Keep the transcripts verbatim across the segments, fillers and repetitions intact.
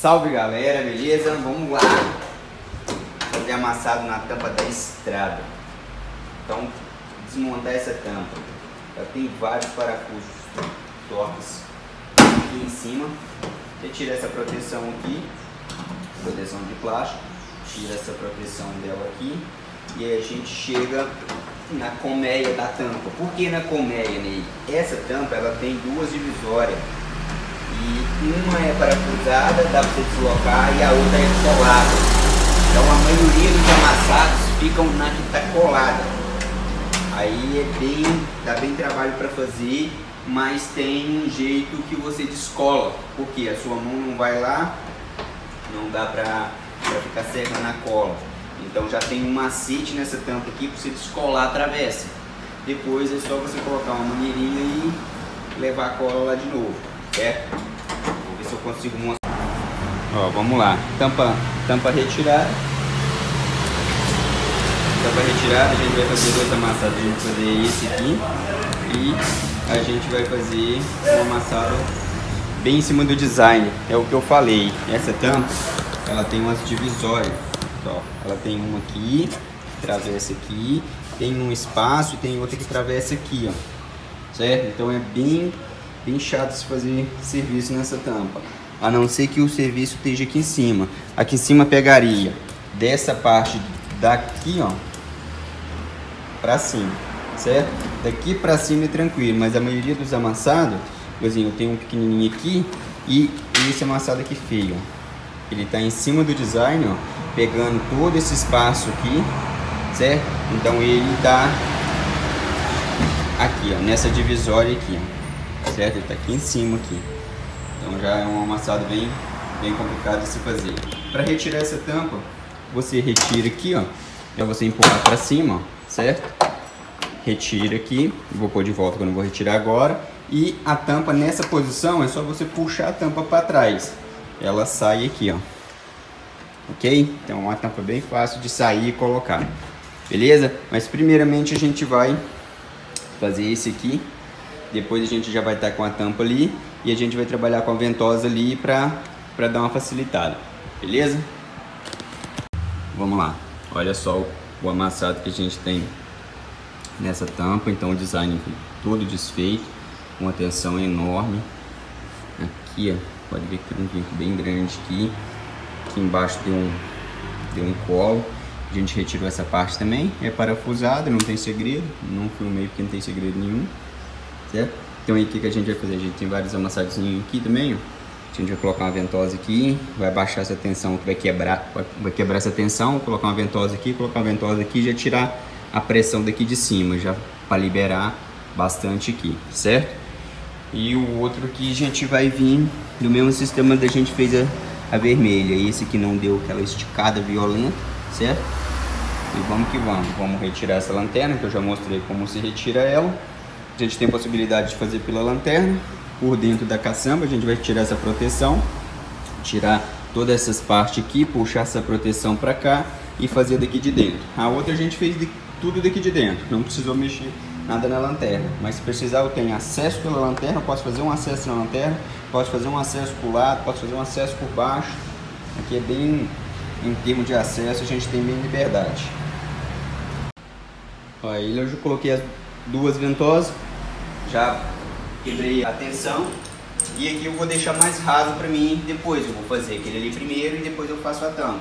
Salve galera, beleza? Vamos lá fazer amassado na tampa da estrada. Então, desmontar essa tampa. Já tem vários parafusos tortos aqui em cima. Retira essa proteção aqui, proteção de plástico. Tira essa proteção dela aqui. E aí a gente chega na colmeia da tampa. Por que na colmeia, Ney? Essa tampa ela tem duas divisórias. E uma é parafusada, dá para você deslocar, e a outra é colada. Então a maioria dos amassados ficam na que está colada. Aí é bem, dá bem trabalho para fazer, mas tem um jeito que você descola, porque a sua mão não vai lá, não dá para ficar cega na cola. Então já tem um macete nessa tampa aqui para você descolar a travessa. Depois é só você colocar uma maneirinha e levar a cola lá de novo, certo? Vou ver se eu consigo mostrar. Ó, vamos lá. Tampa, tampa retirada. Tampa retirada, a gente vai fazer dois amassados. A gente vai fazer esse aqui e a gente vai fazer um amassado bem em cima do design. É o que eu falei. Essa tampa, ela tem umas divisórias. Ela tem uma aqui, que atravessa aqui, tem um espaço e tem outra que atravessa aqui, ó, certo? Então é bem, bem chato se fazer serviço nessa tampa, a não ser que o serviço esteja aqui em cima. Aqui em cima pegaria dessa parte daqui, ó, pra cima, certo? Daqui pra cima é tranquilo, mas a maioria dos amassados, por exemplo, eu tenho um pequenininho aqui e esse amassado aqui feio, ó. Ele tá em cima do design, ó, pegando todo esse espaço aqui, certo? Então ele tá aqui, ó, nessa divisória aqui, ó, certo? Ele tá aqui em cima aqui. Então já é um amassado bem, bem complicado de se fazer. Para retirar essa tampa, você retira aqui, ó, é você empurrar para cima, ó, certo? Retira aqui, vou pôr de volta que eu não vou retirar agora. E a tampa nessa posição é só você puxar a tampa para trás. Ela sai aqui, ó. Ok? Então é uma tampa bem fácil de sair e colocar. Beleza? Mas primeiramente a gente vai fazer esse aqui. Depois a gente já vai estar com a tampa ali. E a gente vai trabalhar com a ventosa ali pra, pra dar uma facilitada. Beleza? Vamos lá. Olha só o, o amassado que a gente tem nessa tampa. Então o design todo desfeito. Uma tensão enorme. Aqui, ó. Pode ver que tem um vinco bem grande aqui. Aqui embaixo tem um, tem um colo. A gente retirou essa parte também. É parafusada, não tem segredo. Não filmei porque não tem segredo nenhum, certo? Então aí o que, que a gente vai fazer? A gente tem vários amassadinhos aqui também, ó. A gente vai colocar uma ventosa aqui. Vai baixar essa tensão que vai quebrar. Vai quebrar essa tensão, colocar uma ventosa aqui. Colocar uma ventosa aqui e já tirar a pressão daqui de cima, já para liberar bastante aqui, certo? E o outro aqui a gente vai vir do mesmo sistema que a gente fez a A vermelha, esse que não deu aquela esticada violenta, certo? E vamos que vamos, vamos retirar essa lanterna, que eu já mostrei como se retira ela. A gente tem a possibilidade de fazer pela lanterna, por dentro da caçamba. A gente vai tirar essa proteção, tirar todas essas partes aqui, puxar essa proteção pra cá e fazer daqui de dentro. A outra a gente fez de, tudo daqui de dentro, não precisou mexer nada na lanterna, mas se precisar eu tenho acesso pela lanterna, posso fazer um acesso na lanterna, posso fazer um acesso por lado, posso fazer um acesso por baixo. Aqui é bem, em termos de acesso, a gente tem bem liberdade. Aí eu já coloquei as duas ventosas, já quebrei a tensão e aqui eu vou deixar mais raso para mim depois, eu vou fazer aquele ali primeiro e depois eu faço a tampa.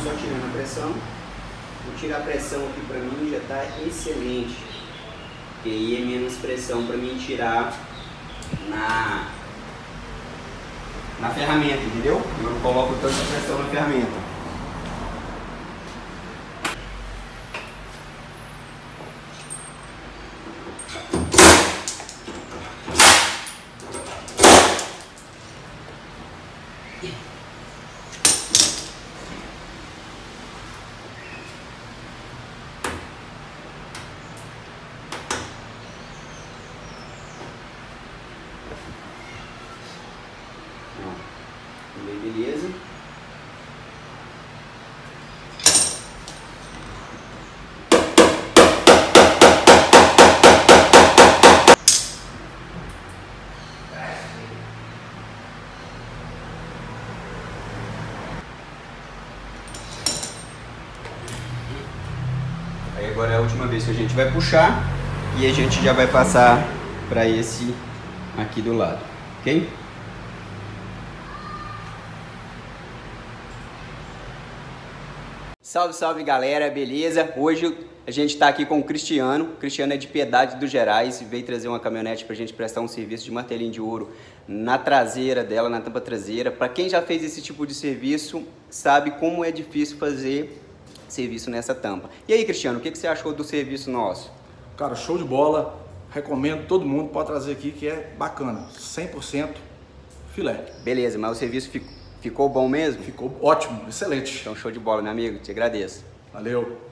Só tirando a pressão, vou tirar a pressão aqui pra mim, já tá excelente, porque aí é menos pressão pra mim tirar na, na ferramenta, entendeu? Eu coloco toda a pressão na ferramenta. Beleza, agora é a última vez que a gente vai puxar e a gente já vai passar para esse aqui do lado, ok? Salve, salve galera, beleza? Hoje a gente está aqui com o Cristiano. O Cristiano é de Piedade dos Gerais e veio trazer uma caminhonete para a gente prestar um serviço de martelinho de ouro na traseira dela, na tampa traseira. Para quem já fez esse tipo de serviço, sabe como é difícil fazer serviço nessa tampa. E aí, Cristiano, o que, que você achou do serviço nosso? Cara, show de bola. Recomendo todo mundo, pode trazer aqui que é bacana. cem por cento filé. Beleza, mas o serviço ficou... Ficou bom mesmo? Ficou ótimo, excelente. Então show de bola, meu amigo. Te agradeço. Valeu.